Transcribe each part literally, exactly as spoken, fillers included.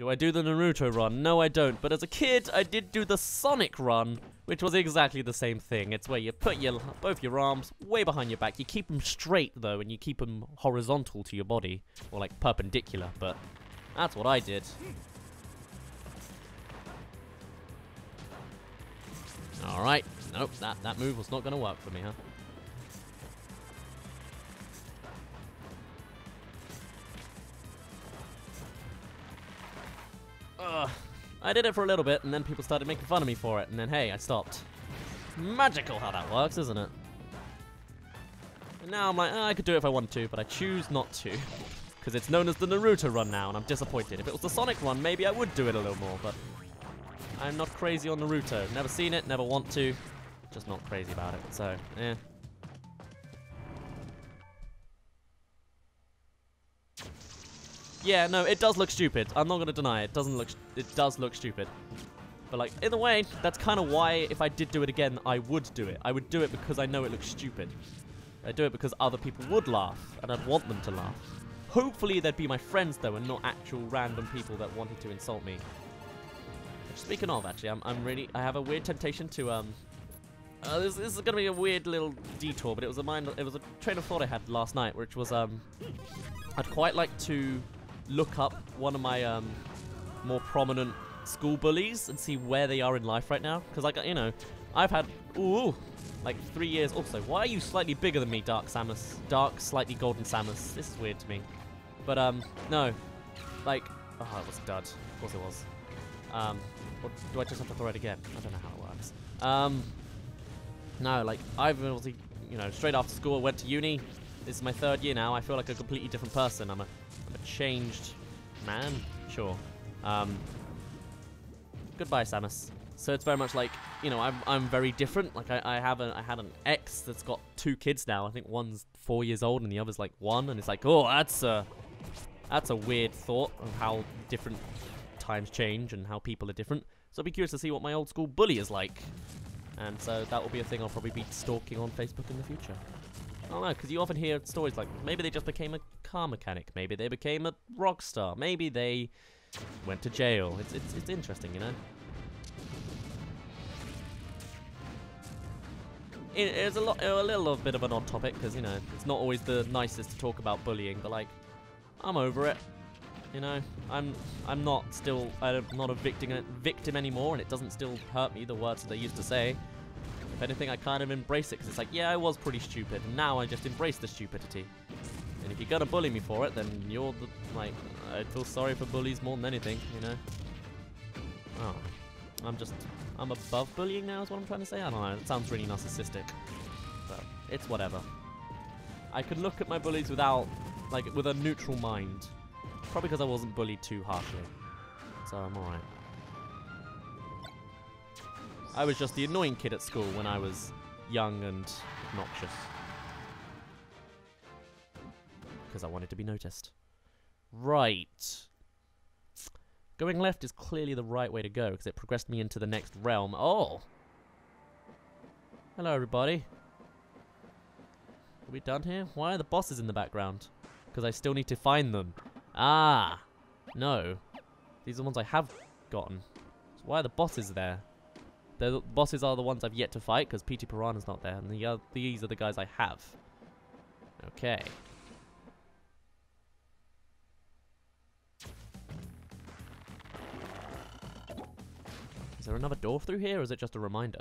Do I do the Naruto run? No, I don't. But as a kid, I did do the Sonic run, which was exactly the same thing. It's where you put your both your arms way behind your back. You keep them straight, though, and you keep them horizontal to your body. Or, like, perpendicular, but that's what I did. Alright. Nope, that, that move was not going to work for me, huh? Ugh. I did it for a little bit, and then people started making fun of me for it, and then, hey, I stopped. Magical how that works, isn't it? And now I'm like, oh, I could do it if I wanted to, but I choose not to. Because it's known as the Naruto run now, and I'm disappointed. If it was the Sonic run, maybe I would do it a little more, but I'm not crazy on Naruto. Never seen it, never want to. Just not crazy about it, so, eh. Yeah, no, it does look stupid. I'm not gonna deny it. Doesn't look. It does look stupid. But like, in a way, that's kind of why if I did do it again, I would do it. I would do it because I know it looks stupid. I do it because other people would laugh, and I'd want them to laugh. Hopefully, they'd be my friends though, and not actual random people that wanted to insult me. Which, speaking of, actually, I'm, I'm really. I have a weird temptation to um. Uh, this, this is gonna be a weird little detour, but it was a mind. It was a train of thought I had last night, which was um. I'd quite like to look up one of my um, more prominent school bullies and see where they are in life right now. Because, like, you know, I've had, ooh, like three years also. Why are you slightly bigger than me, Dark Samus? Dark, slightly golden Samus. This is weird to me. But, um, no. Like, oh, it was a dud. Of course it was. Um, or do I just have to throw it again? I don't know how it works. Um, no, like, I've been able to, you know, straight after school, I went to uni. This is my third year now. I feel like a completely different person. I'm a A changed man, sure. Um, goodbye, Samus. So it's very much like, you know, I'm I'm very different. Like I I have a I had an ex that's got two kids now. I think one's four years old and the other's like one. And it's like, oh, that's a that's a weird thought of how different times change and how people are different. So I'll be curious to see what my old school bully is like. And so that will be a thing I'll probably be stalking on Facebook in the future. I don't know, because you often hear stories like, maybe they just became a car mechanic, maybe they became a rock star, maybe they went to jail. It's, it's, it's interesting, you know? It, it's a, lot, a little bit of an odd topic, because, you know, it's not always the nicest to talk about bullying, but, like, I'm over it. You know, I'm I'm not still, I'm not a victim, victim anymore, and it doesn't still hurt me, the words that they used to say. If anything, I kind of embrace it, because it's like, yeah, I was pretty stupid, and now I just embrace the stupidity. And if you're gonna bully me for it, then you're the, like, I feel sorry for bullies more than anything, you know? Oh. I'm just, I'm above bullying now is what I'm trying to say? I don't know, it sounds really narcissistic. But it's whatever. I could look at my bullies without, like, with a neutral mind. Probably because I wasn't bullied too harshly. So I'm alright. I was just the annoying kid at school when I was young and obnoxious. Because I wanted to be noticed. Right. Going left is clearly the right way to go, because it progressed me into the next realm. Oh! Hello, everybody. Are we done here? Why are the bosses in the background? Because I still need to find them. Ah! No. These are the ones I have gotten. So why are the bosses there? The bosses are the ones I've yet to fight, because P T Piranha's not there, and the, uh, these are the guys I have. Okay. Is there another door through here, or is it just a reminder?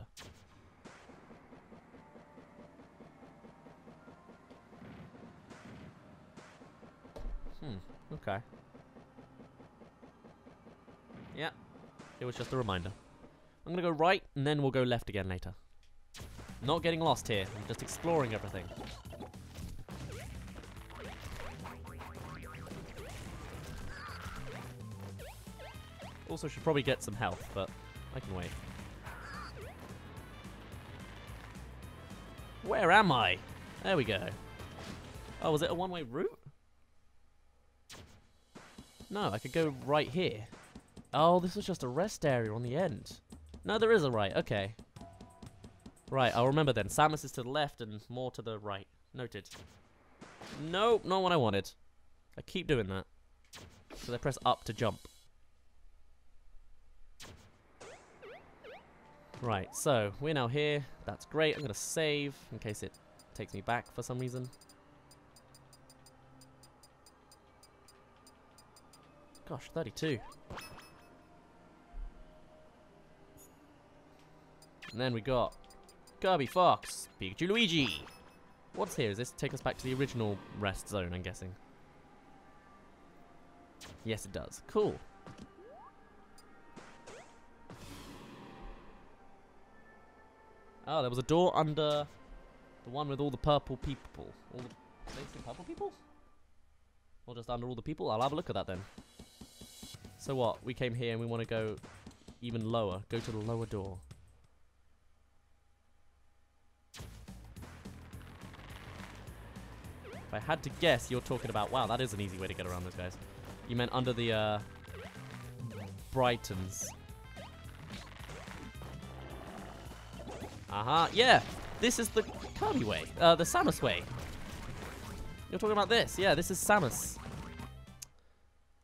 Hmm, okay. Yeah, it was just a reminder. I'm gonna go right, and then we'll go left again later. Not getting lost here, I'm just exploring everything. Also should probably get some health, but I can wait. Where am I? There we go. Oh, was it a one-way route? No, I could go right here. Oh, this was just a rest area on the end. No, there is a right, okay. Right, I'll remember then. Samus is to the left and more to the right. Noted. Nope, not what I wanted. I keep doing that. Because I press up to jump. Right, so we're now here. That's great. I'm going to save in case it takes me back for some reason. Gosh, thirty-two. And then we got Kirby, Fox, Pikachu, Luigi. What's here? Does this take us back to the original rest zone, I'm guessing? Yes, it does. Cool. Oh, there was a door under the one with all the purple people. All the basically purple people? Or just under all the people? I'll have a look at that then. So what? We came here and we want to go even lower. Go to the lower door. If I had to guess, you're talking about... Wow, that is an easy way to get around those guys. You meant under the, uh... Brightons. Aha, uh-huh. Yeah! This is the Kirby way. Uh, the Samus way. You're talking about this. Yeah, this is Samus.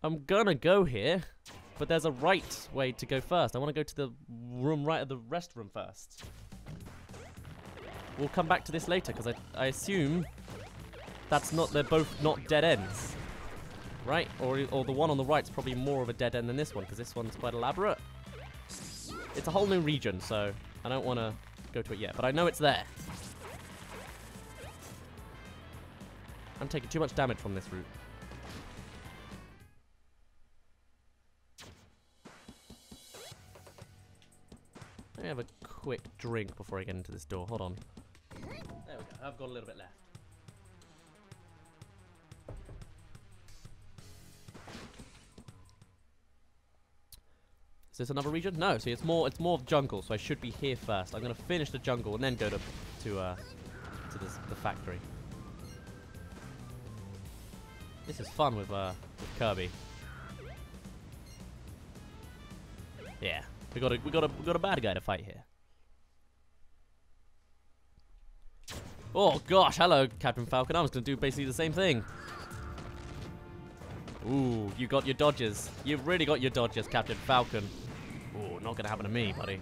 I'm gonna go here, but there's a right way to go first. I want to go to the room right at the rest room first. We'll come back to this later, because I, I assume... That's not, they're both not dead ends, right? Or, or the one on the right's probably more of a dead end than this one, because this one's quite elaborate. It's a whole new region, so I don't want to go to it yet, but I know it's there. I'm taking too much damage from this route. Let me have a quick drink before I get into this door. Hold on. There we go. I've got a little bit left. Is this another region? No, see, it's more it's more of jungle, so I should be here first. I'm gonna finish the jungle and then go to to uh to this, the factory. This is fun with uh with Kirby. Yeah, we got a we got a we got a bad guy to fight here. Oh gosh, hello Captain Falcon. I was gonna do basically the same thing. Ooh, you got your dodges. You've really got your dodges, Captain Falcon. Ooh, not gonna happen to me, buddy.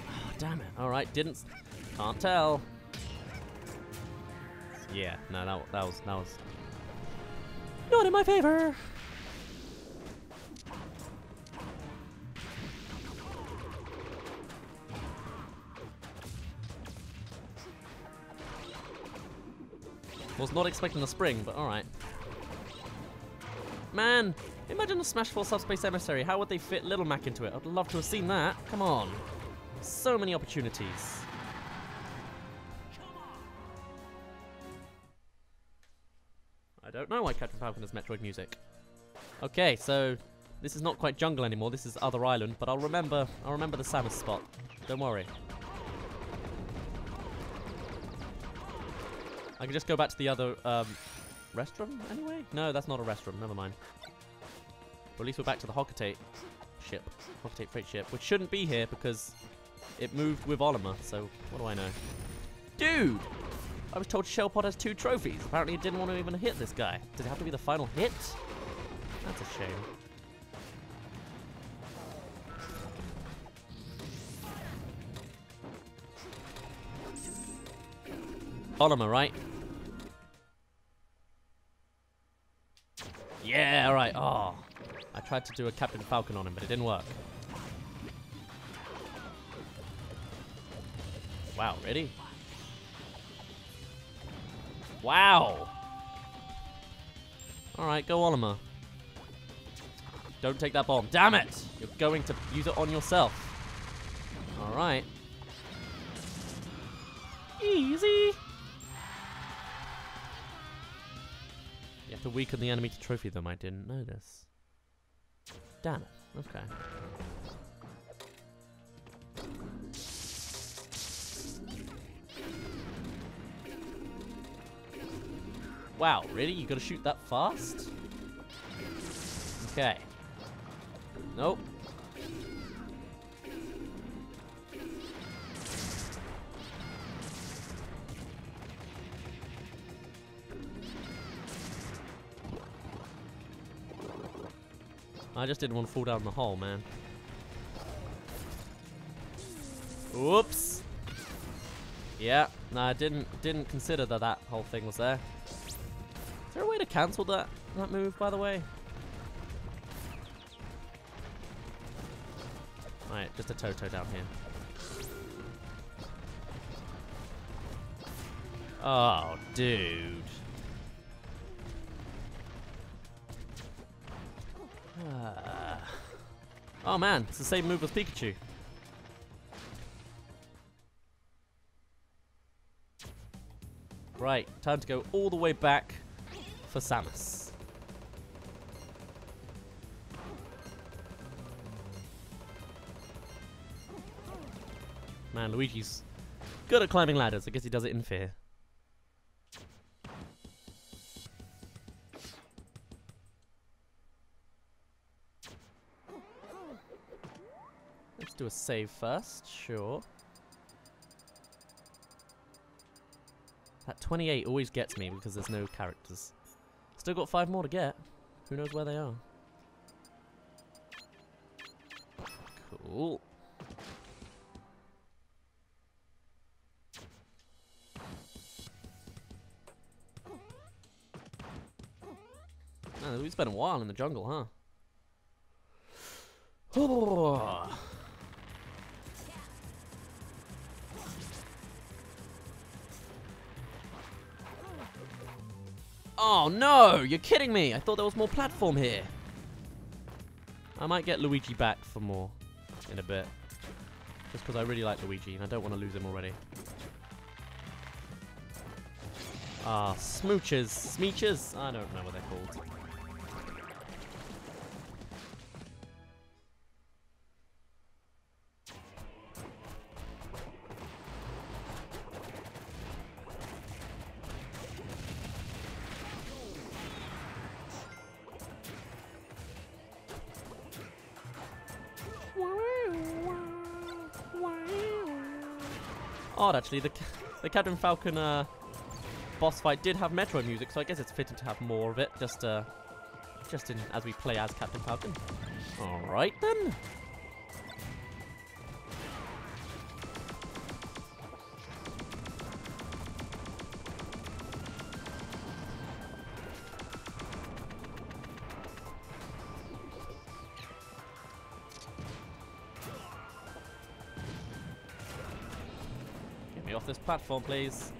Oh, damn it. Alright, didn't... Can't tell. Yeah, no, that, that was... That was... Not in my favor! Was not expecting the spring, but alright. Man, imagine a Smash four Subspace Emissary. How would they fit Little Mac into it? I'd love to have seen that. Come on. So many opportunities. I don't know why Captain Falcon has Metroid music. Okay, so this is not quite jungle anymore. This is Other Island, but I'll remember I'll remember the Samus spot. Don't worry. I can just go back to the other... Um, Restroom, anyway? No, that's not a restroom. Never mind. But at least we're back to the Hocotate ship. Hocotate freight ship. Which shouldn't be here because it moved with Olimar. So, what do I know? Dude! I was told Shellpod has two trophies. Apparently, it didn't want to even hit this guy. Did it have to be the final hit? That's a shame. Olimar, right? Yeah, alright. Oh, I tried to do a Captain Falcon on him, but it didn't work. Wow, really? Wow! Alright, go Olimar. Don't take that bomb. Damn it! You're going to use it on yourself. Alright. Easy! You have to weaken the enemy to trophy them. I didn't know this. Damn it. Okay. Wow, really? You gotta shoot that fast? Okay. Nope. I just didn't want to fall down the hole, man. Oops. Yeah, no, I didn't didn't consider that that whole thing was there. Is there a way to cancel that that move, by the way? All right, just a Toto down here. Oh, dude. Uh. Oh man, it's the same move as Pikachu. Right, time to go all the way back for Samus. Man, Luigi's good at climbing ladders. I guess he does it in fear. Let's do a save first, sure. That twenty-eight always gets me because there's no characters. Still got five more to get. Who knows where they are? Cool. Man, we spent a while in the jungle, huh? Oh. Oh no, you're kidding me. I thought there was more platform here. I might get Luigi back for more in a bit. Just because I really like Luigi and I don't want to lose him already. Ah, smooches. Smeeches? I don't know what they're called. Odd, actually, the the Captain Falcon uh, boss fight did have Metroid music, so I guess it's fitting to have more of it, just uh, just in as we play as Captain Falcon. All right then. Off this platform, please.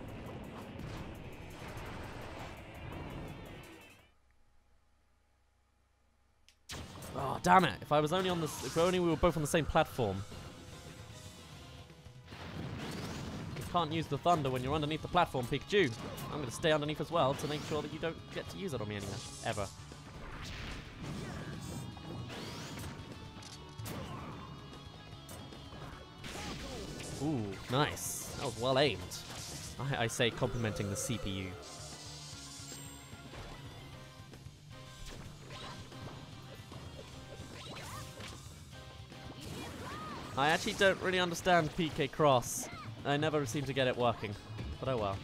Oh, damn it! If I was only on this, if only we were both on the same platform. You can't use the thunder when you're underneath the platform, Pikachu. I'm gonna stay underneath as well to make sure that you don't get to use it on me anywhere, ever. Ooh, nice. That was well aimed. I, I say complimenting the C P U. I actually don't really understand P K Cross. I never seem to get it working, but oh well.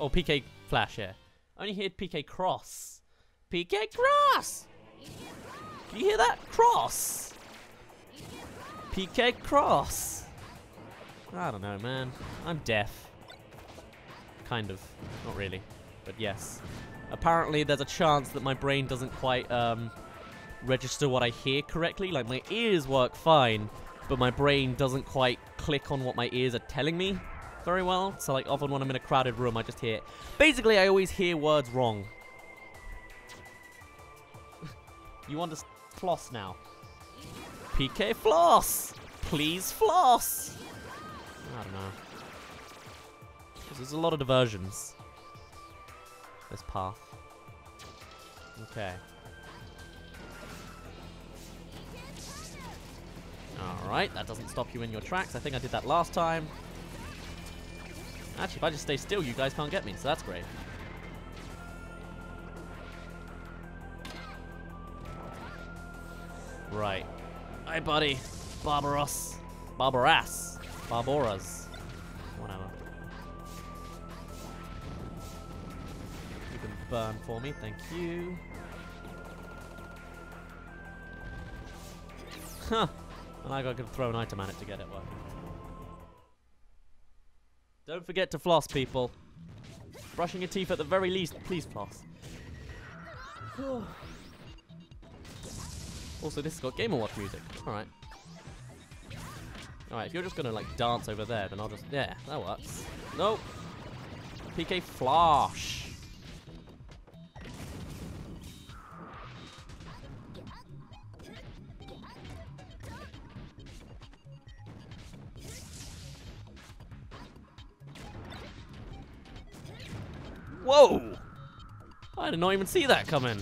Oh, P K Flash here. I only heard P K Cross. P K Cross! Can you hear that? Cross! P K Cross! I don't know, man. I'm deaf. Kind of. Not really. But yes. Apparently, there's a chance that my brain doesn't quite um, register what I hear correctly. Like, my ears work fine, but my brain doesn't quite click on what my ears are telling me very well. So like often when I'm in a crowded room, I just hear, basically I always hear words wrong. You understand? Floss now. P K Floss! Please floss! I don't know. There's a lot of diversions. This path. Okay. Alright, that doesn't stop you in your tracks. I think I did that last time. Actually, if I just stay still, you guys can't get me, so that's great. Right. Hey, buddy. Barbaros. Barbaras. Barboras. Whatever. You can burn for me. Thank you. Huh. And I got to throw an item at it to get it working. Don't forget to floss, people. Brushing your teeth at the very least, please floss. Also, this has got Game and Watch music. Alright. Alright, if you're just gonna, like, dance over there, then I'll just... Yeah, that works. Nope. P K Flash. Whoa! I did not even see that coming.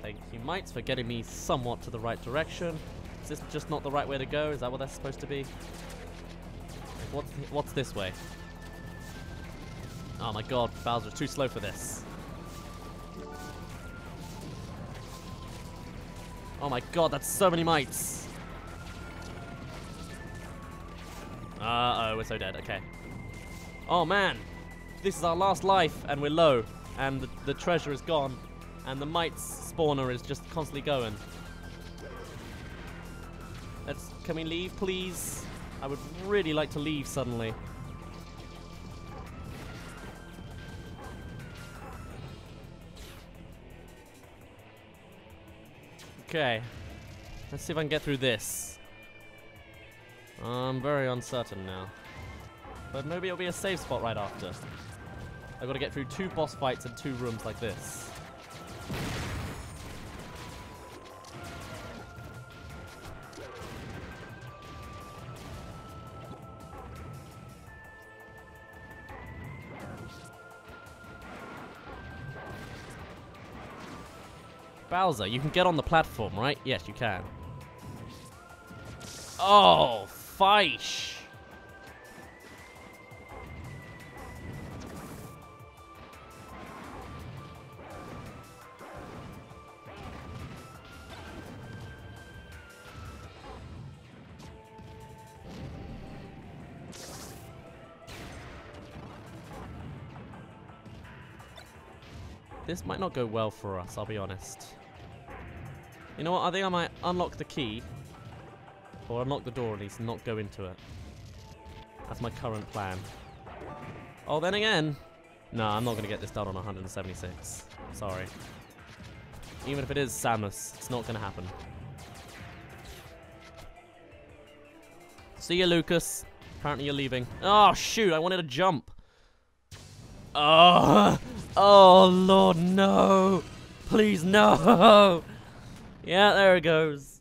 Thank you, mites, for getting me somewhat to the right direction. Is this just not the right way to go? Is that what that's supposed to be? What's, th what's this way? Oh my god, Bowser's too slow for this. Oh my god, that's so many mites. Uh oh, we're so dead, okay. Oh man, this is our last life and we're low and the, the treasure is gone and the mites spawner is just constantly going. Let's, can we leave please? I would really like to leave suddenly. Okay, let's see if I can get through this. I'm very uncertain now. But maybe it'll be a safe spot right after. I've got to get through two boss fights and two rooms like this. Bowser, you can get on the platform, right? Yes, you can. Oh, fish! This might not go well for us, I'll be honest. You know what, I think I might unlock the key. Or unlock the door at least, and not go into it. That's my current plan. Oh, then again. Nah, I'm not going to get this done on one seventy-six. Sorry. Even if it is Samus, it's not going to happen. See you, Lucas. Apparently you're leaving. Oh, shoot, I wanted to jump. Oh, oh, Lord, no. Please, no. Yeah, there it goes.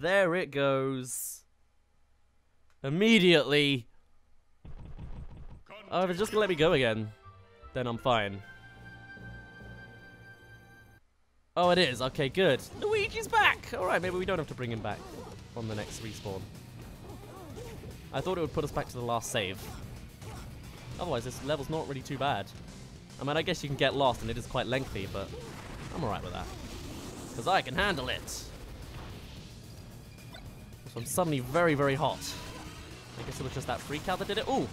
There it goes. Immediately. Oh, if it's just gonna let me go again, then I'm fine. Oh, it is. Okay, good. Luigi's back! Alright, maybe we don't have to bring him back on the next respawn. I thought it would put us back to the last save. Otherwise, this level's not really too bad. I mean, I guess you can get lost, and it is quite lengthy, but I'm alright with that. Because I can handle it. So I'm suddenly very, very hot. I guess it was just that freak out that did it. Ooh,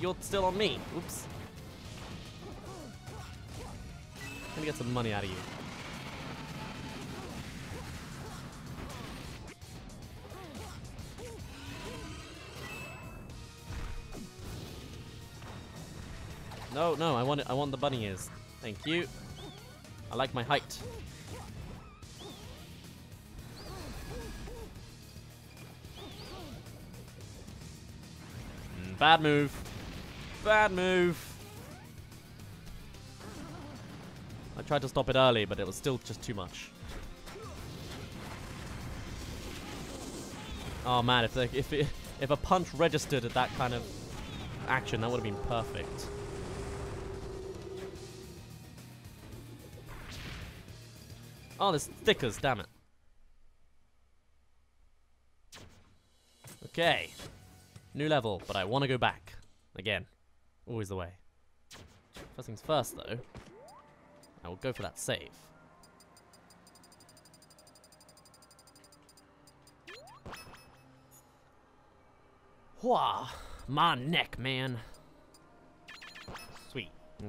you're still on me. Oops. Let me get some money out of you. No, no, I want it. I want the bunny ears. Thank you. I like my height. Bad move. Bad move. I tried to stop it early, but it was still just too much. Oh man, if the, if it, if a punch registered at that kind of action, that would have been perfect. Oh, there's stickers, damn it. Okay. New level, but I want to go back. Again. Always the way. First things first, though. I will go for that save. Whoa, my neck, man. Sweet.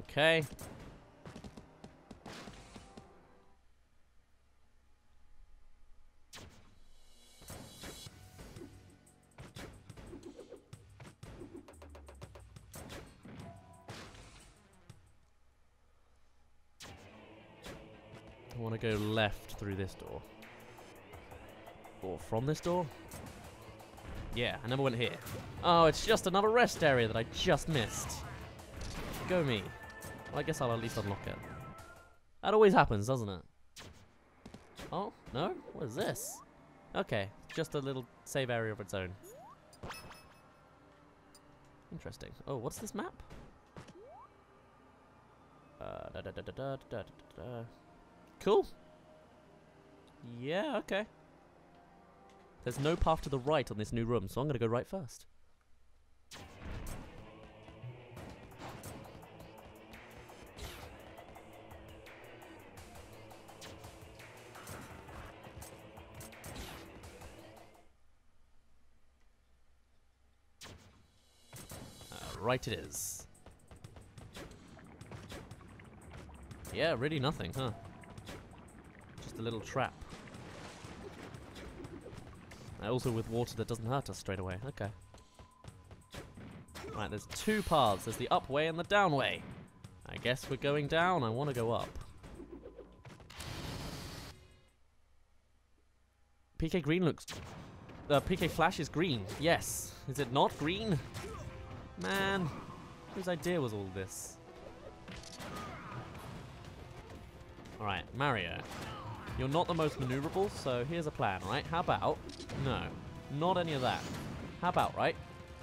Okay. I want to go left through this door. Or from this door? Yeah, I never went here. Oh, it's just another rest area that I just missed. Go me. Well, I guess I'll at least unlock it. That always happens, doesn't it? Oh, no? What is this? Okay, just a little save area of its own. Interesting. Oh, what's this map? Uh, da da da da da da da da. Cool. Yeah, okay. There's no path to the right on this new room, so I'm going to go right first. Uh, right it is. Yeah, really nothing, huh? Just a little trap. Also with water that doesn't hurt us straight away. Okay. Right, there's two paths. There's the up way and the down way. I guess we're going down. I want to go up. P K Green looks... Uh, P K Flash is green. Yes. Is it not green? Man. Whose idea was all this? Alright, Mario. You're not the most maneuverable, so here's a plan, right? How about... No, not any of that. How about, right?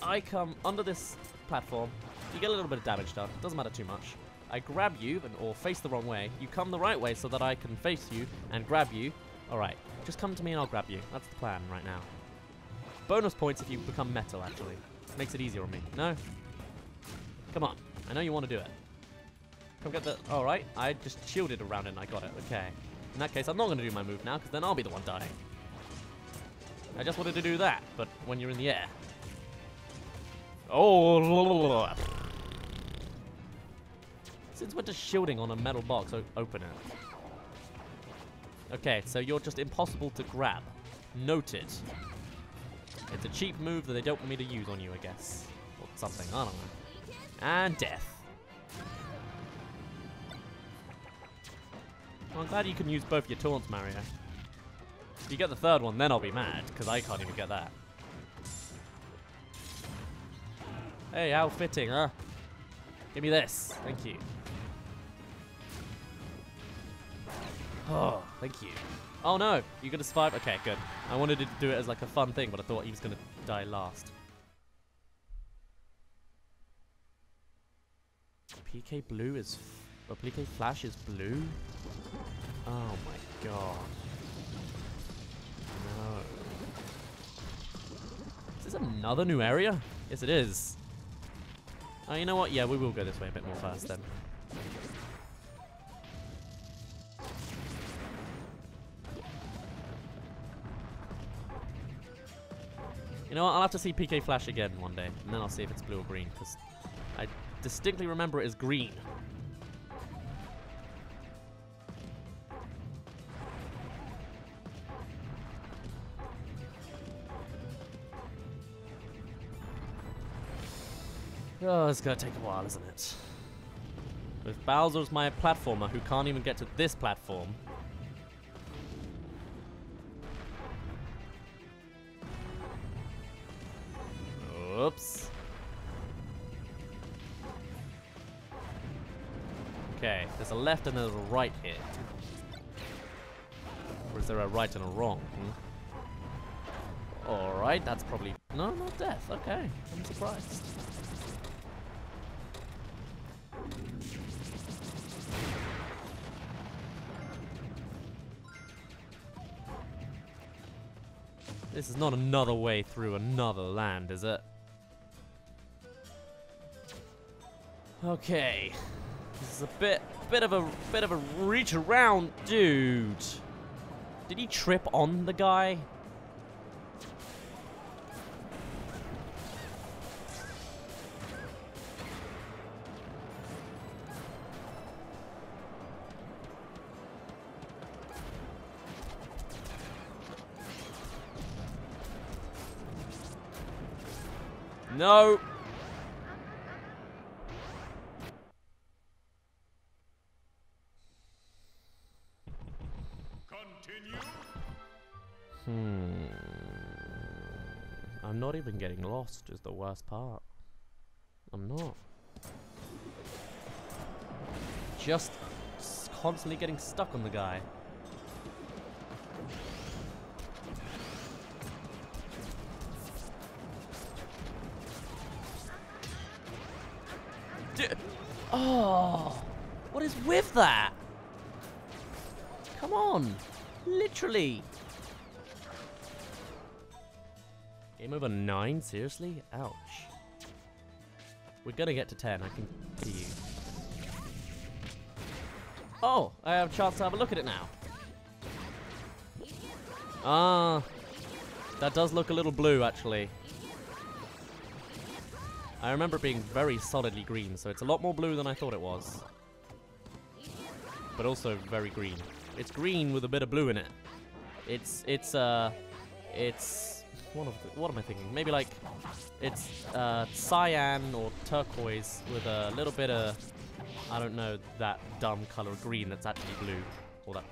I come under this platform. You get a little bit of damage done. Doesn't matter too much. I grab you, and, or face the wrong way. You come the right way so that I can face you and grab you. All right, just come to me and I'll grab you. That's the plan right now. Bonus points if you become metal, actually. Makes it easier on me. No? Come on. I know you want to do it. Come get the... All right, I just shielded around it and I got it. Okay. In that case, I'm not going to do my move now, because then I'll be the one dying. I just wanted to do that, but when you're in the air. Oh! Since we're just shielding on a metal box, open it. Okay, so you're just impossible to grab. Noted. It's a cheap move that they don't want me to use on you, I guess. Or something, I don't know. And death. Well, I'm glad you can use both your taunts, Mario. If you get the third one, then I'll be mad, because I can't even get that. Hey, how fitting, huh? Give me this. Thank you. Oh, thank you. Oh, no. You're going to survive? Okay, good. I wanted to do it as like a fun thing, but I thought he was going to die last. P K Blue is... Or P K Flash is blue? Oh, my God. Is this another new area? Yes, it is. Oh, you know what? Yeah, we will go this way a bit more fast then. You know what? I'll have to see P K Flash again one day, and then I'll see if it's blue or green, because I distinctly remember it as green. Oh, it's gonna take a while, isn't it? With Bowser's my platformer who can't even get to this platform. Oops. Okay, there's a left and there's a right here. Or is there a right and a wrong? Hmm? Alright, that's probably... No, not death. Okay, I'm surprised. This is not another way through another land, is it? Okay. This is a bit bit of a bit of a reach around, dude. Did he trip on the guy? No. Continue. Hmm. I'm not even getting lost is the worst part. I'm not. Just constantly getting stuck on the guy. Oh, what is with that? Come on, literally. Game over nine, seriously? Ouch. We're gonna get to ten, I can see you. Oh, I have a chance to have a look at it now. Ah, uh, that does look a little blue, actually. I remember it being very solidly green, so it's a lot more blue than I thought it was. But also very green. It's green with a bit of blue in it. It's, it's, uh, it's, what, of the, what am I thinking? Maybe like, it's, uh, cyan or turquoise with a little bit of, I don't know, that dumb color of green that's actually blue. Or that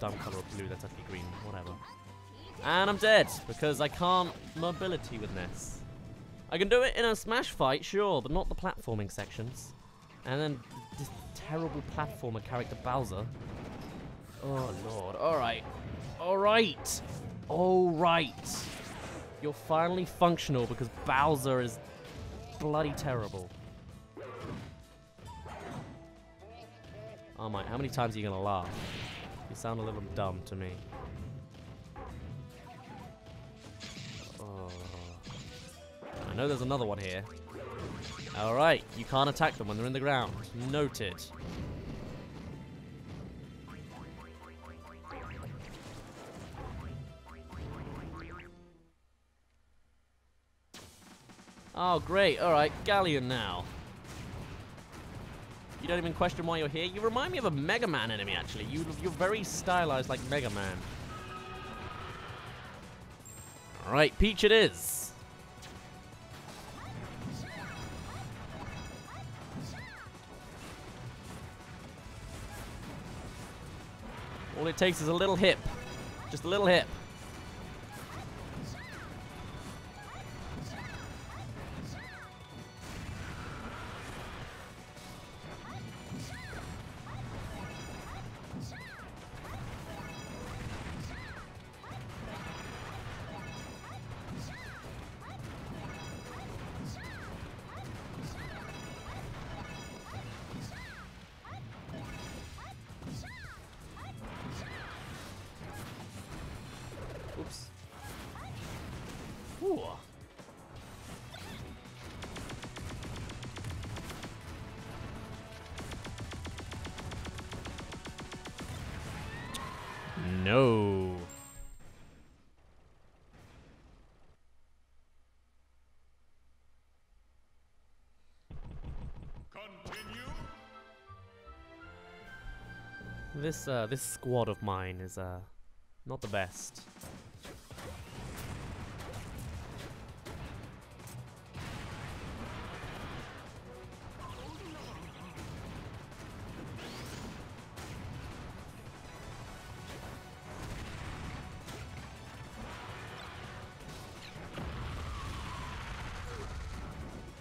dumb color of blue that's actually green, whatever. And I'm dead, because I can't mobility with this. I can do it in a smash fight, sure, but not the platforming sections. And then this terrible platformer character Bowser. Oh lord, alright. Alright! Alright! You're finally functional because Bowser is bloody terrible. Oh my, how many times are you gonna laugh? You sound a little dumb to me. I know there's another one here. Alright, you can't attack them when they're in the ground. Noted. Oh, great. Alright, Galleon now. You don't even question why you're here. You remind me of a Mega Man enemy, actually. You, you're very stylized like Mega Man. Alright, Peach it is. All it takes is a little hip. Just a little hip. No. Continue. This uh, this squad of mine is uh not the best.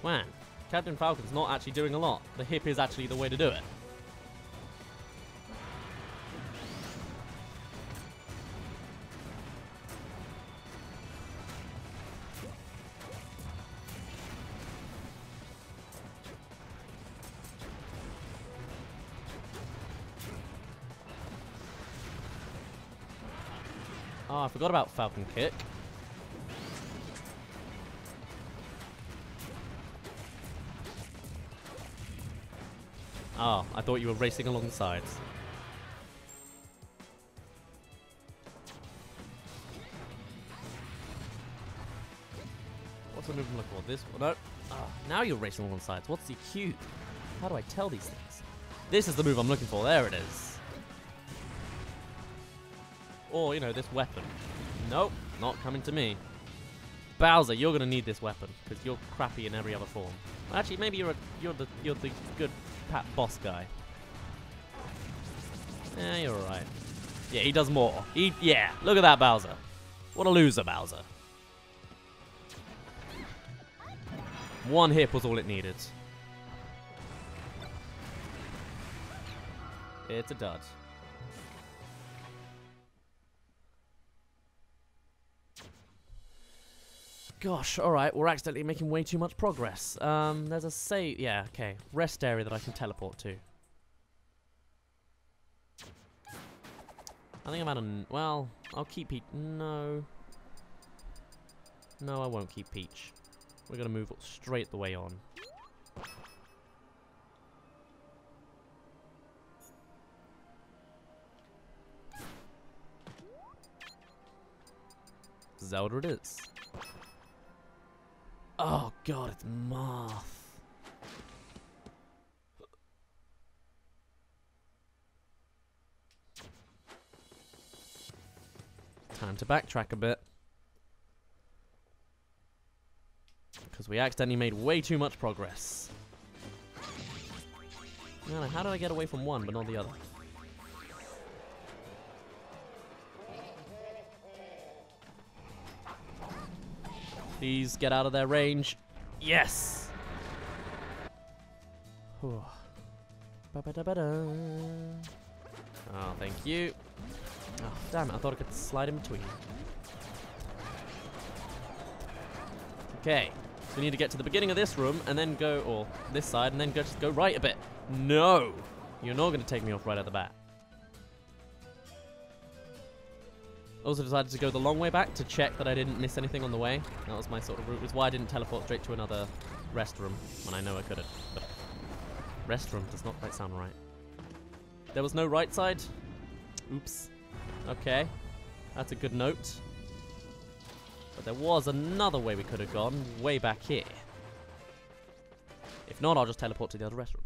Man, Captain Falcon's not actually doing a lot. The hip is actually the way to do it. Oh, I forgot about Falcon Kick. Ah, I thought you were racing alongside. What's the move I'm looking for? This one? No. Ah, now you're racing alongside. What's the cue? How do I tell these things? This is the move I'm looking for. There it is. Or, you know, this weapon. Nope, not coming to me. Bowser, you're gonna need this weapon because you're crappy in every other form. Actually, maybe you're a, you're the you're the good pat boss guy. Yeah, you're alright. Yeah, he does more. He yeah, look at that Bowser. What a loser, Bowser. One hip was all it needed. It's a dud. Gosh, alright, we're accidentally making way too much progress. Um, there's a save, yeah, okay. Rest area that I can teleport to. I think I'm out of, well, I'll keep Peach, no. No, I won't keep Peach. We're gonna move straight the way on. Zelda it is. Oh god, it's Marth. Time to backtrack a bit. Because we accidentally made way too much progress. Nana, how do I get away from one but not the other? Please get out of their range. Yes! Oh, thank you. Oh, damn it, I thought I could slide in between. Okay, so we need to get to the beginning of this room and then go, or this side, and then go, just go right a bit. No! You're not going to take me off right at the back. Also decided to go the long way back to check that I didn't miss anything on the way. That was my sort of route. It was why I didn't teleport straight to another rest room when I know I couldn't. But rest room does not quite sound right. There was no right side? Oops. Okay. That's a good note. But there was another way we could have gone, way back here. If not, I'll just teleport to the other rest room.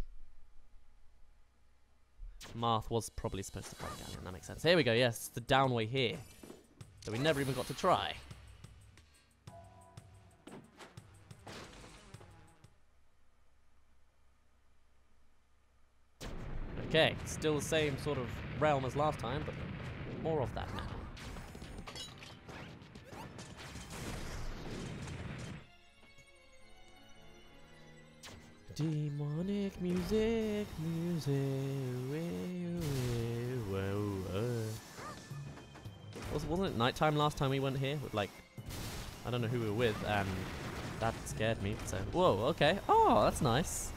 Marth was probably supposed to come down, and that makes sense. Here we go, yes, the down way here. That we never even got to try. Okay, still the same sort of realm as last time, but more of that now. Demonic music, music. Wasn't it nighttime last time we went here? With like, I don't know who we were with, and that scared me. So, whoa, okay. Oh, that's nice.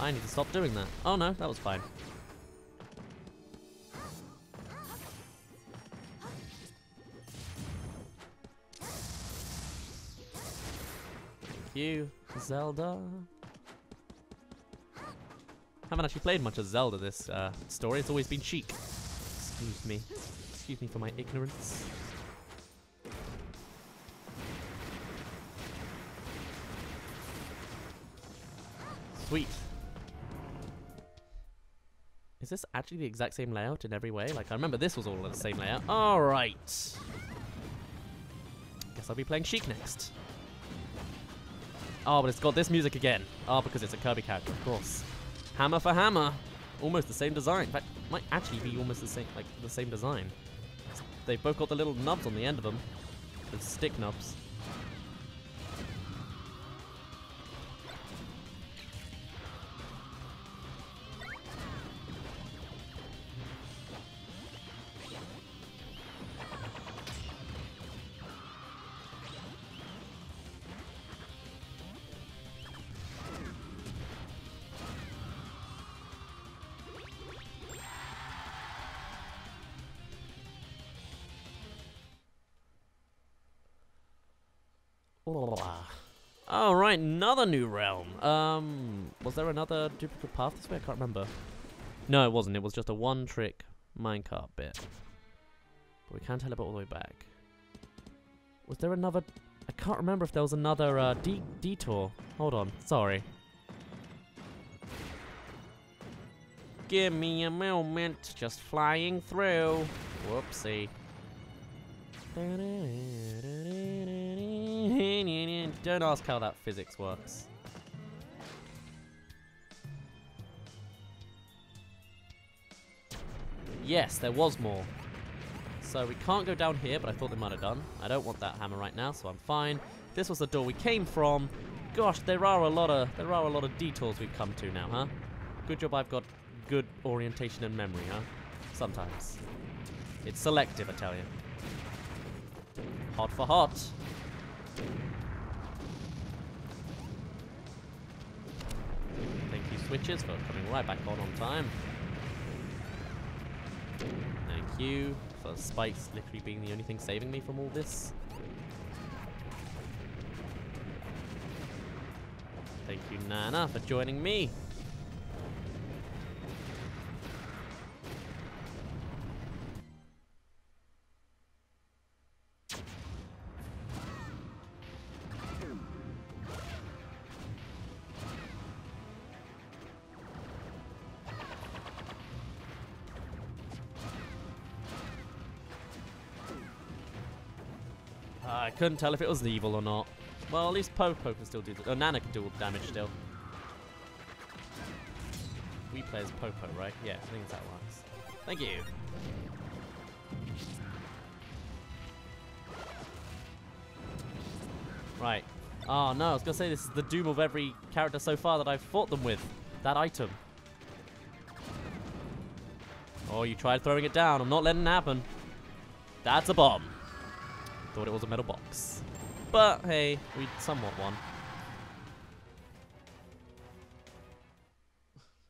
I need to stop doing that. Oh no, that was fine. Thank you, Zelda. Haven't actually played much of Zelda this uh, story. It's always been Sheik. Excuse me. Excuse me for my ignorance. Sweet. Is this actually the exact same layout in every way? Like, I remember this was all the same layout. Alright. Guess I'll be playing Sheik next. Oh, but it's got this music again. Oh, because it's a Kirby character, of course. Hammer for hammer. Almost the same design. In fact, it might actually be almost the same, like, the same design. They've both got the little nubs on the end of them. The stick nubs. Alright, another new realm. Um, was there another duplicate path this way? I can't remember. No, it wasn't. It was just a one-trick minecart bit. But we can teleport all the way back. Was there another... I can't remember if there was another uh, de detour. Hold on. Sorry. Give me a moment. Just flying through. Whoopsie. Don't ask how that physics works. Yes, there was more. So we can't go down here, but I thought they might have done. I don't want that hammer right now, so I'm fine. This was the door we came from. Gosh, there are a lot of there are a lot of detours we've come to now, huh? Good job I've got good orientation and memory, huh? Sometimes. It's selective, I tell you. Hot for hot. Thank you, switches, for coming right back on on time. Thank you for spikes literally being the only thing saving me from all this. Thank you, Nana, for joining me. I couldn't tell if it was evil or not. Well, at least Popo can still do the- oh, Nana can do all the damage still. We play as Popo, right? Yeah, I think it's that one. Thank you! Right. Oh no, I was gonna say this is the doom of every character so far that I've fought them with. That item. Oh, you tried throwing it down. I'm not letting it happen. That's a bomb. Thought it was a metal box. But hey, we somewhat won.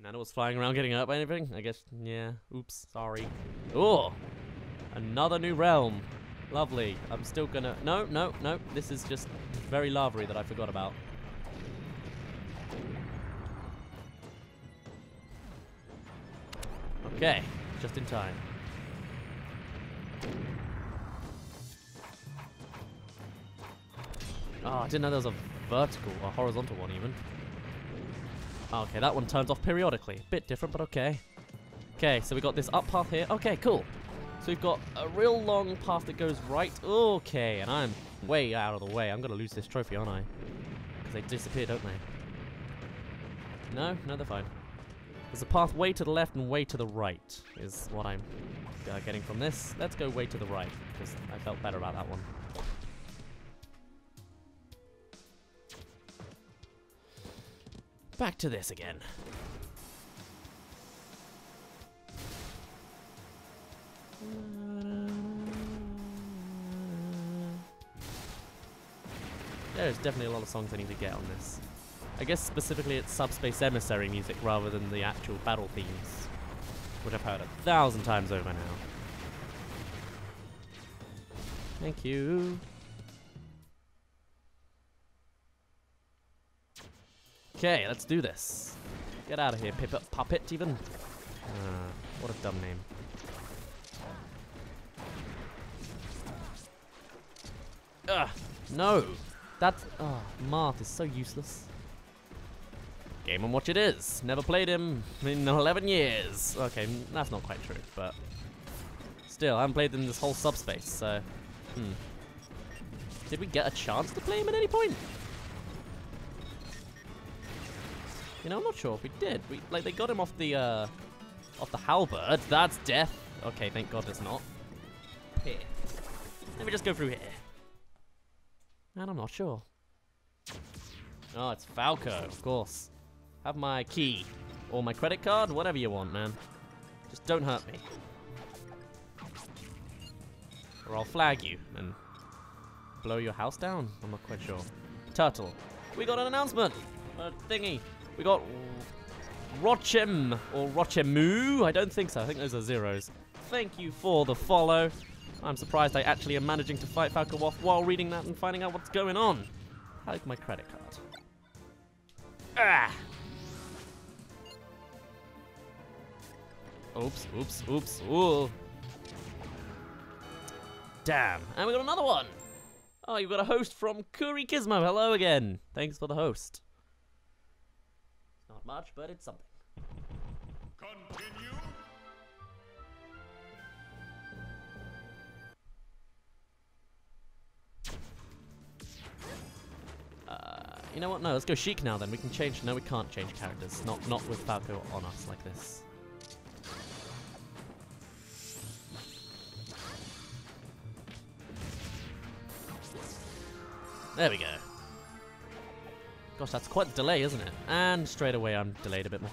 Nana was flying around getting hurt by anything? I guess, yeah. Oops, sorry. Oh! Another new realm. Lovely. I'm still gonna... No, no, no. This is just very lavery that I forgot about. Okay. Just in time. Oh, I didn't know there was a vertical, or horizontal one even. Oh, okay, that one turns off periodically. Bit different, but okay. Okay, so we got this up path here. Okay, cool. So we've got a real long path that goes right. Okay, and I'm way out of the way. I'm going to lose this trophy, aren't I? Because they disappear, don't they? No? No, they're fine. There's a path way to the left and way to the right, is what I'm uh, getting from this. Let's go way to the right, because I felt better about that one. Back to this again. There's definitely a lot of songs I need to get on this. I guess specifically it's Subspace Emissary music rather than the actual battle themes, which I've heard a thousand times over now. Thank you. Okay, let's do this. Get out of here, Pip Puppet, even. Uh, what a dumb name. Ugh, no! That's... Oh, Marth is so useless. Game and Watch it is. Never played him in eleven years. Okay, that's not quite true, but... Still, I haven't played them this whole subspace, so... Hmm. Did we get a chance to play him at any point? You know, I'm not sure if we did. We, like, they got him off the, uh, off the halberd. That's death. Okay, thank God it's not. Here. Let me just go through here. And I'm not sure. Oh, it's Falco, of course. Have my key. Or my credit card, whatever you want, man. Just don't hurt me. Or I'll flag you and blow your house down. I'm not quite sure. Turtle, we got an announcement. A thingy. We got Rochem, or Rochemu, I don't think so, I think those are zeros. Thank you for the follow. I'm surprised I actually am managing to fight Falco off while reading that and finding out what's going on. Like my credit card. Ah! Oops, oops, oops, ooh. Damn, and we got another one! Oh, you've got a host from Kurikismo. Hello again. Thanks for the host. Not much, but it's something. Continue. Uh, you know what? No, let's go Sheik now then. We can change. No, we can't change characters. Not, not with Falco on us like this. There we go. Gosh, that's quite the delay, isn't it? And straight away I'm delayed a bit more.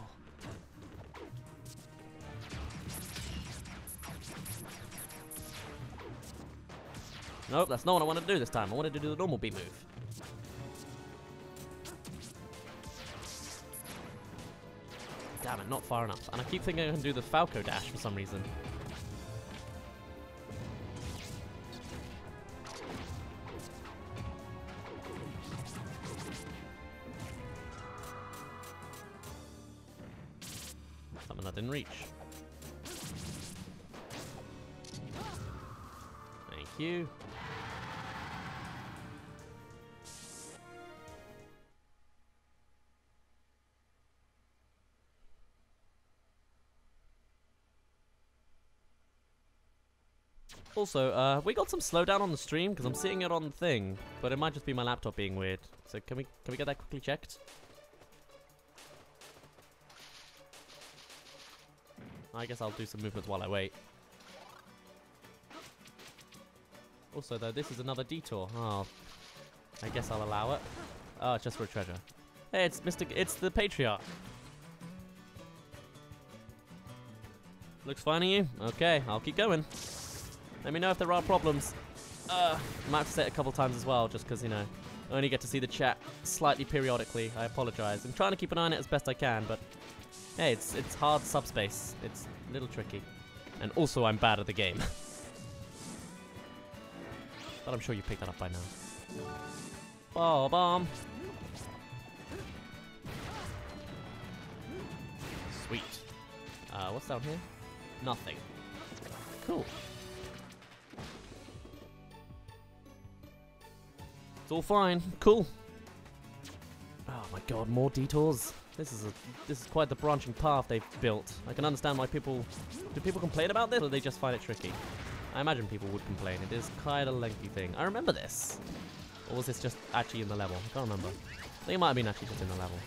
Nope, that's not what I wanted to do this time. I wanted to do the normal B move. Damn it, not far enough. And I keep thinking I can do the Falco dash for some reason. Didn't reach. Thank you. Also, uh, we got some slowdown on the stream because I'm seeing it on the thing, but it might just be my laptop being weird. So can we can we get that quickly checked? I guess I'll do some movements while I wait. Also, though, this is another detour. Oh, I guess I'll allow it. Oh, it's just for a treasure. Hey, it's Mister G it's the Patriarch. Looks fine on you? Okay, I'll keep going. Let me know if there are problems. Uh, might have to say it a couple times as well, just because, you know, I only get to see the chat slightly periodically. I apologize. I'm trying to keep an eye on it as best I can, but... Hey, it's, it's hard subspace. It's a little tricky. And also, I'm bad at the game. But I'm sure you picked that up by now. Oh, bomb. Sweet. Uh, what's down here? Nothing. Cool. It's all fine. Cool. Oh my god, more detours. This is a, this is quite the branching path they've built. I can understand why people... Do people complain about this, or they just find it tricky? I imagine people would complain. It is quite a lengthy thing. I remember this. Or was this just actually in the level? I can't remember. I think it might have been actually just in the level.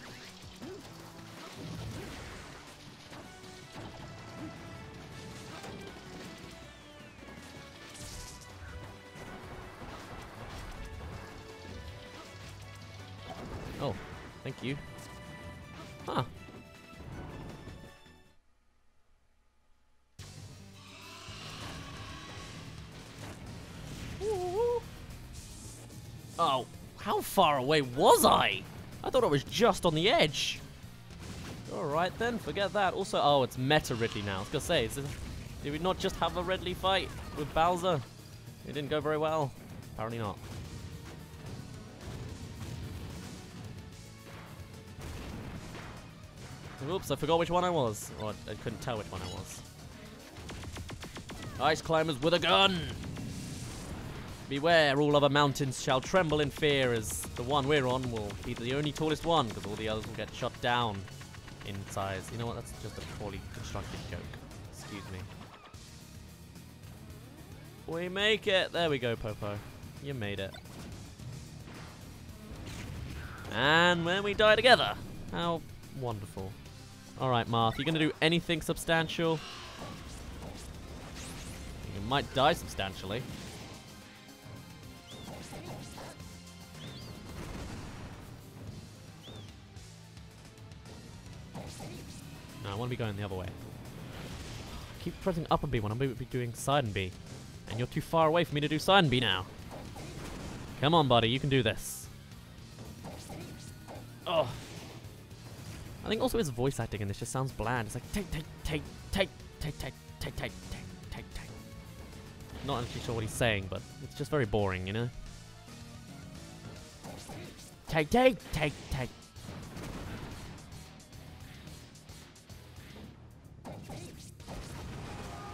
Oh, thank you. Huh. Ooh. Oh, how far away was I? I thought I was just on the edge. Alright then, forget that. Also, oh, it's Meta Ridley now. I was gonna say, is this, did we not just have a Ridley fight with Bowser? It didn't go very well. Apparently not. Oops, I forgot which one I was. Or I couldn't tell which one I was. Ice Climbers with a gun! Beware, all other mountains shall tremble in fear, as the one we're on will be the only tallest one, because all the others will get shot down in size. You know what, that's just a poorly constructed joke. Excuse me. We make it! There we go, Popo. You made it. And then we die together. How wonderful. Alright, Marth, you gonna do anything substantial? You might die substantially. No, I wanna be going the other way. I keep pressing up and B when I'm be doing side and B. And you're too far away for me to do side and B now. Come on, buddy, you can do this. Oh. I think also his voice acting in this just sounds bland. It's like take, take, take, take, take, take, take, take, take, take, take. Not actually sure what he's saying, but it's just very boring, you know? take, take, take, take.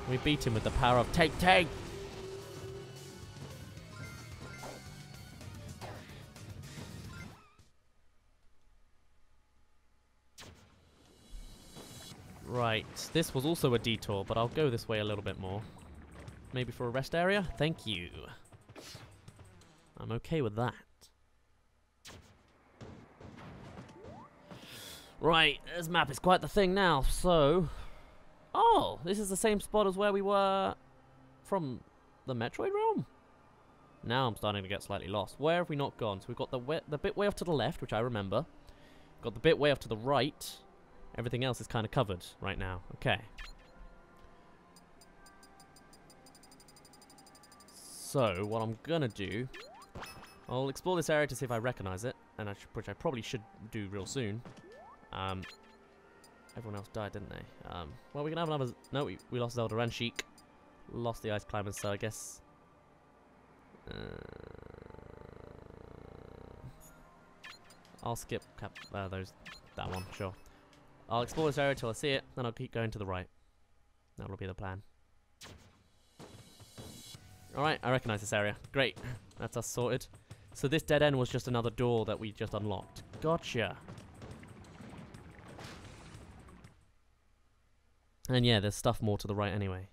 We beat him with the power of take, take. Right, this was also a detour, but I'll go this way a little bit more. Maybe for a rest area? Thank you. I'm okay with that. Right, this map is quite the thing now, so... Oh, this is the same spot as where we were from the Metroid realm? Now I'm starting to get slightly lost. Where have we not gone? So we've got the, we the bit way off to the left, which I remember. We've got the bit way off to the right. Everything else is kind of covered right now. Okay. So, what I'm going to do... I'll explore this area to see if I recognize it, and I sh which I probably should do real soon. Um, everyone else died, didn't they? Um, well, we can have another... No, we, we lost Zelda and Sheik. Lost the Ice Climbers, so I guess... Uh, I'll skip cap uh, those... that one, sure. I'll explore this area till I see it, then I'll keep going to the right. That'll be the plan. Alright, I recognize this area. Great. That's us sorted. So this dead end was just another door that we just unlocked. Gotcha. And yeah, there's stuff more to the right anyway.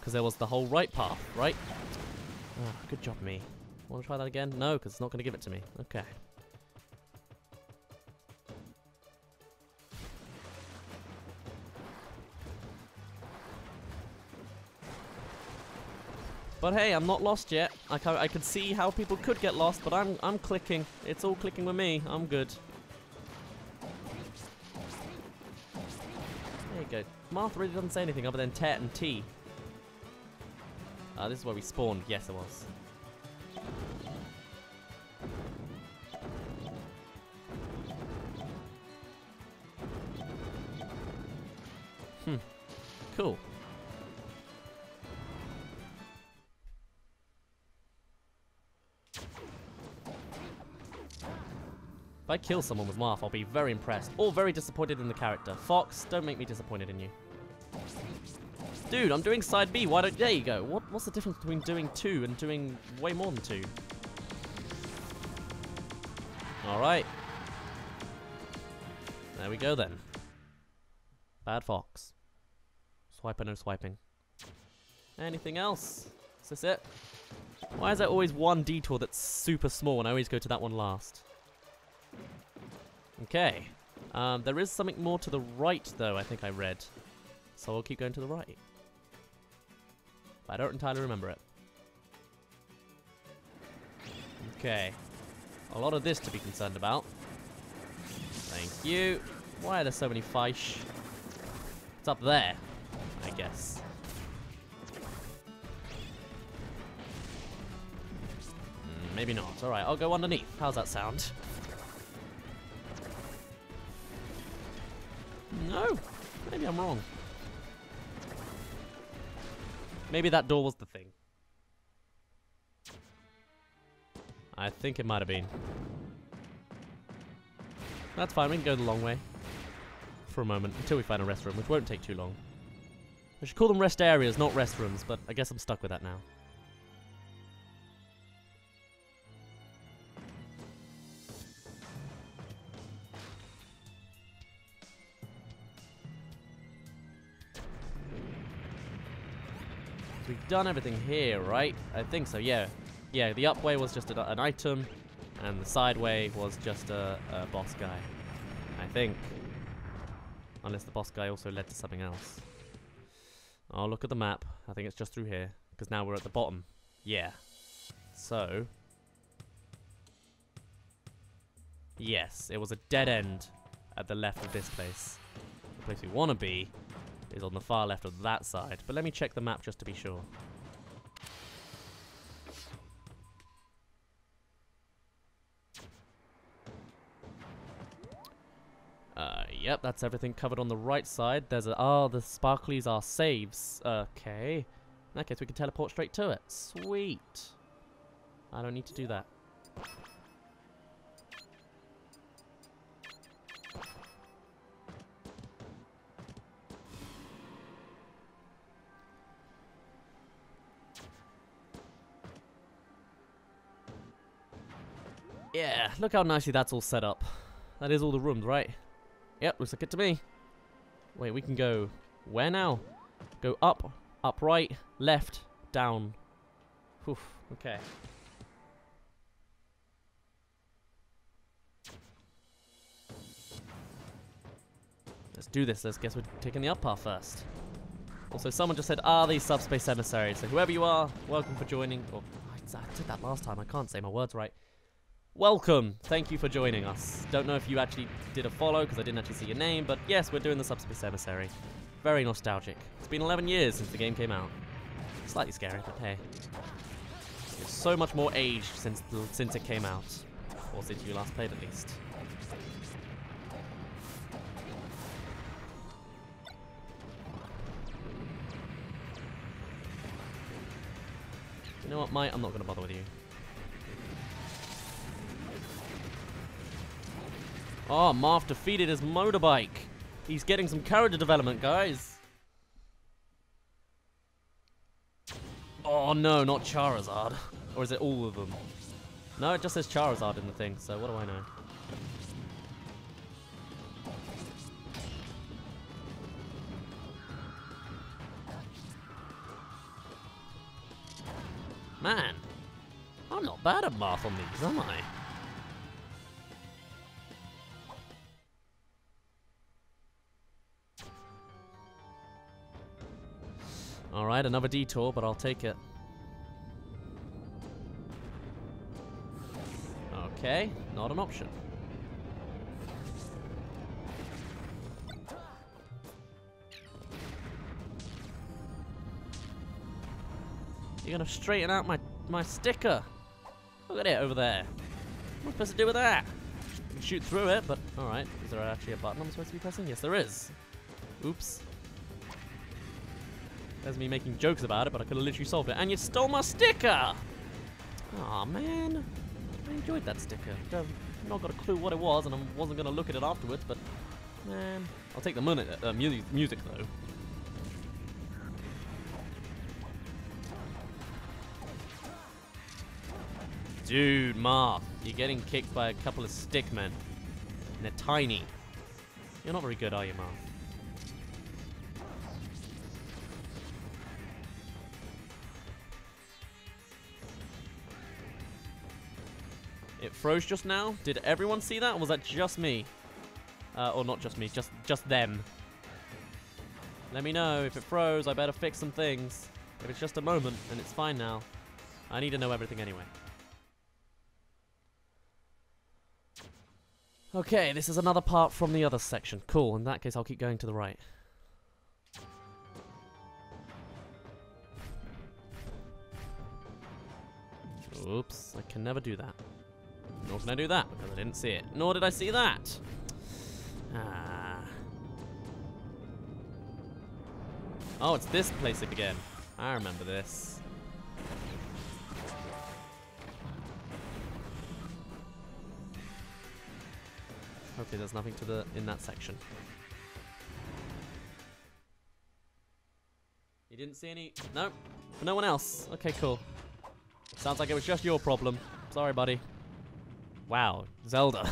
Because there was the whole right path, right? Oh, good job, me. Want to try that again? No, because it's not going to give it to me. Okay. But hey, I'm not lost yet. I can, I can see how people could get lost, but I'm I'm clicking. It's all clicking with me. I'm good. There you go. Marth really doesn't say anything other than Tet and T. Ah, uh, this is where we spawned. Yes, it was. Hmm. Cool. If I kill someone with Marth, I'll be very impressed, or very disappointed in the character. Fox, don't make me disappointed in you. Dude, I'm doing side B, why don't- there you go. What, what's the difference between doing two and doing way more than two? Alright. There we go then. Bad Fox. Swiper, no swiping. Anything else? Is this it? Why is there always one detour that's super small and I always go to that one last? Okay, um, there is something more to the right though, I think I read, so I'll keep going to the right. But I don't entirely remember it. Okay, a lot of this to be concerned about. Thank you. Why are there so many fish? It's up there, I guess. Mm, maybe not. Alright, I'll go underneath. How's that sound? No, maybe I'm wrong. Maybe that door was the thing. I think it might have been. That's fine, we can go the long way. For a moment, until we find a rest room, which won't take too long. I should call them rest areas, not rest rooms, but I guess I'm stuck with that now. We've done everything here, right? I think so, yeah. Yeah, the up way was just a, an item, and the side way was just a, a boss guy, I think. Unless the boss guy also led to something else. Oh, look at the map. I think it's just through here, because now we're at the bottom. Yeah. So. Yes, it was a dead end at the left of this place. The place we want to be is on the far left of that side, but let me check the map just to be sure. Uh, yep, that's everything covered on the right side. There's a... Oh, the sparklies are saves. Okay. In that case, we can teleport straight to it. Sweet. I don't need to do that. Yeah, look how nicely that's all set up. That is all the rooms, right? Yep, looks like it to me. Wait, we can go where now? Go up, up right, left, down. Oof, okay. Let's do this. Let's guess we're taking the up path first. Also, someone just said, "Are these subspace emissaries?" So whoever you are, welcome for joining. Oh, I did that last time. I can't say my words right. Welcome. Thank you for joining us. Don't know if you actually did a follow because I didn't actually see your name, but yes, we're doing the Subspace Emissary. Very nostalgic. It's been eleven years since the game came out. Slightly scary, but hey. It's so much more aged since since it came out, or since you last played at least. You know what, mate? I'm not going to bother with you. Oh, Marth defeated his motorbike. He's getting some character development, guys. Oh, no, not Charizard. Or is it all of them? No, it just says Charizard in the thing, so what do I know? Man, I'm not bad at Marth on these, am I? Alright, another detour, but I'll take it. Okay, not an option. You're gonna straighten out my, my sticker. Look at it over there. What am I supposed to do with that? I can shoot through it, but alright. Is there actually a button I'm supposed to be pressing? Yes, there is. Oops. There's me making jokes about it, but I could have literally solved it. And you stole my sticker! Aw, man. I enjoyed that sticker. I've not got a clue what it was, and I wasn't gonna look at it afterwards, but man. I'll take the money, uh, music, music though. Dude, Marth, you're getting kicked by a couple of stick men. And they're tiny. You're not very good, are you, Marth? It froze just now. Did everyone see that? Or was that just me? Uh, or not just me, just, just them. Let me know. If it froze, I better fix some things. If it's just a moment, and it's fine now. I need to know everything anyway. Okay, this is another part from the other section. Cool, in that case I'll keep going to the right. Oops, I can never do that. Nor can I do that, because I didn't see it. Nor did I see that! Ah. Oh, it's this place again. I remember this. Hopefully there's nothing to the in that section. You didn't see any? No, for no one else. Okay, cool. Sounds like it was just your problem. Sorry, buddy. Wow, Zelda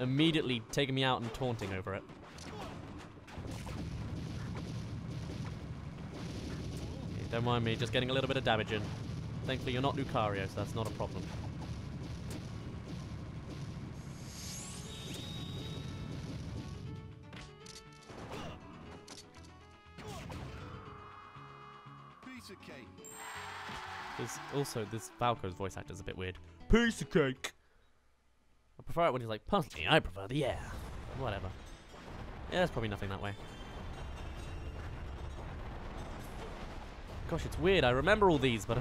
immediately taking me out and taunting over it. Okay, don't mind me, just getting a little bit of damage in. Thankfully, you're not Lucario, so that's not a problem. Also, this Falco's voice actor is a bit weird. Piece of cake! I prefer it when he's like, personally, I prefer the air. Whatever. Yeah, there's probably nothing that way. Gosh, it's weird. I remember all these, but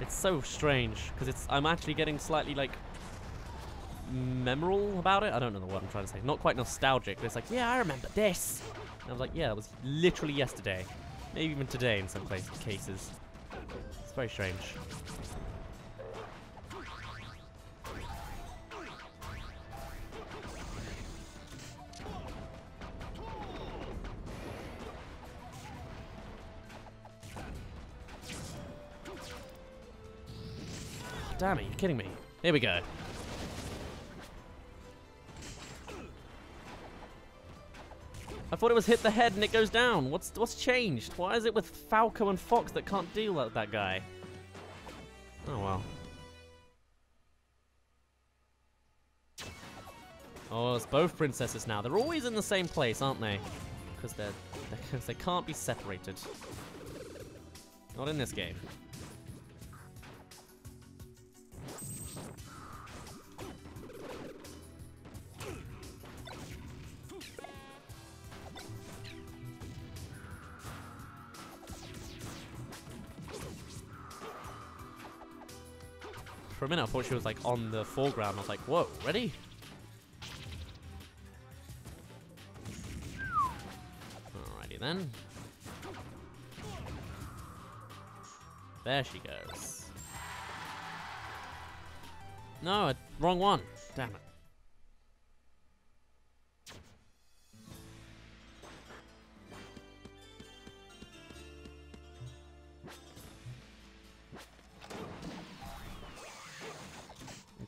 it's so strange. Because it's I'm actually getting slightly, like, memorable about it. I don't know the word I'm trying to say. Not quite nostalgic, but it's like, yeah, I remember this. And I was like, yeah, it was literally yesterday. Maybe even today in some place, cases. It's very strange. Oh, damn it, you're kidding me. Here we go. I thought it was hit the head and it goes down. What's what's changed? Why is it with Falco and Fox that can't deal with that guy? Oh well. Oh, it's both princesses now. They're always in the same place, aren't they? Because they're, they're they can't be separated. Not in this game. For a minute, I thought she was like on the foreground. I was like, whoa, ready? Alrighty then. There she goes. No, a wrong one. Damn it.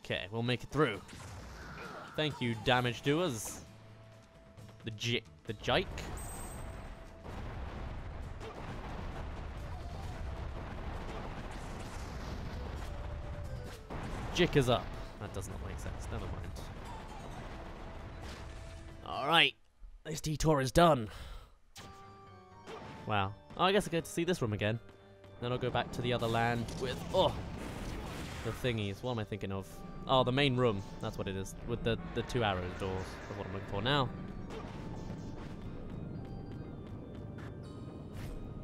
Okay, we'll make it through. Thank you, damage doers. The j the jike. Jick is up. That does not make sense. Never mind. All right, this detour is done. Wow. Oh, I guess I get to see this room again. Then I'll go back to the other land with oh the thingies. What am I thinking of? Oh, the main room. That's what it is. With the, the two arrow doors. That's what I'm looking for now.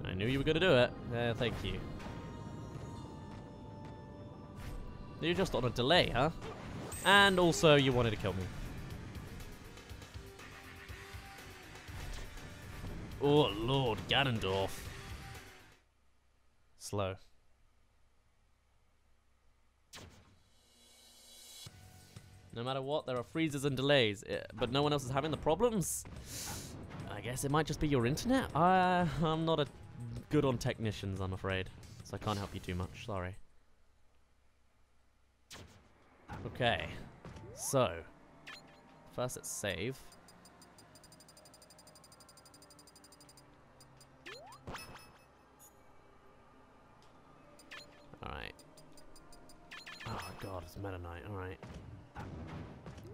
I knew you were going to do it. Uh, thank you. You're just on a delay, huh? And also, you wanted to kill me. Oh, Lord, Ganondorf. Slow. No matter what, there are freezes and delays, but no one else is having the problems? I guess it might just be your internet. Uh, I'm not a good on technicians, I'm afraid. So I can't help you too much, sorry. Okay, so, first let's save. Alright. Oh god, it's Meta Knight, alright.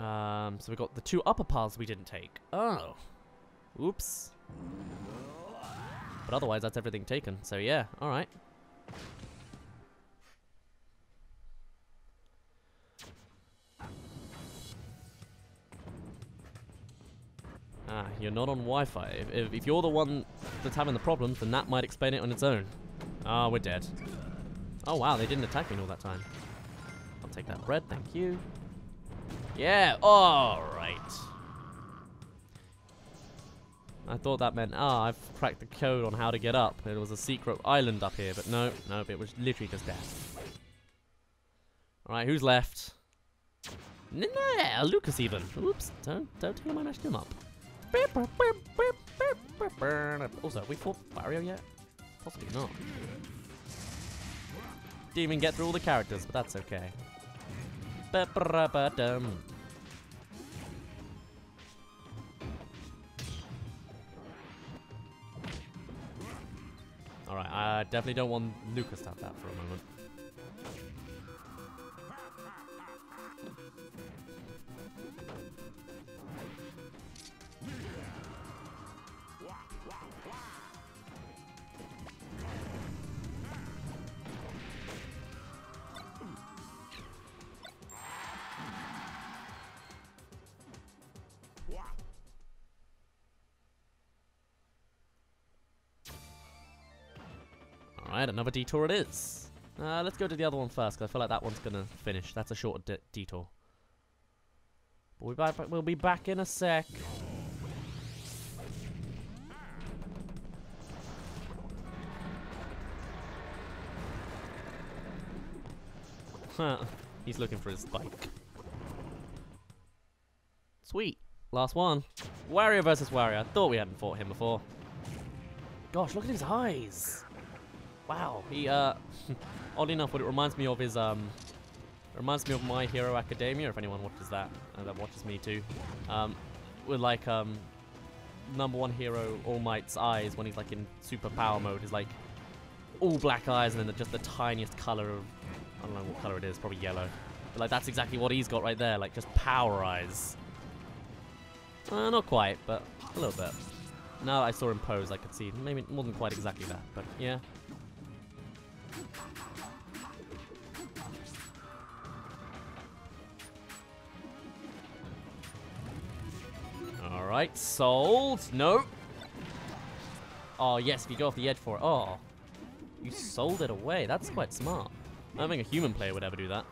Um, so we got the two upper paths we didn't take. Oh. Oops. But otherwise, that's everything taken. So yeah, all right. Ah, you're not on Wi-Fi. If, if, if you're the one that's having the problems, then that might explain it on its own. Ah, oh, we're dead. Oh wow, they didn't attack me all that time. I'll take that bread, thank you. Yeah, alright. I thought that meant, ah, I've cracked the code on how to get up. It was a secret island up here, but no, no, it was literally just death. Alright, who's left? No, nah, Lucas even. Oops, don't, don't tell him I mashed him up. Also, have we fought Barrio yet? Possibly not. Didn't even get through all the characters, but that's okay. Alright, I definitely don't want Lucas to have that for a moment. Alright, another detour it is. Uh, let's go to the other one first, because I feel like that one's going to finish. That's a short de detour. But we'll be, back, we'll be back in a sec. Huh. He's looking for his bike. Sweet. Last one. Wario versus Wario. I thought we hadn't fought him before. Gosh, look at his eyes. Wow, he, uh, oddly enough, what it reminds me of is, um, it reminds me of My Hero Academia, if anyone watches that, and that watches me too, um, with, like, um, number one hero All Might's eyes when he's like in super power mode is like all black eyes and then just the tiniest color of, I don't know what color it is, probably yellow. But like that's exactly what he's got right there, like just power eyes. Uh, not quite, but a little bit. Now that I saw him pose, I could see maybe it wasn't quite exactly that, but yeah. Alright, sold. No. Oh, yes, if you go off the edge for it. Oh, you sold it away. That's quite smart. I don't think a human player would ever do that.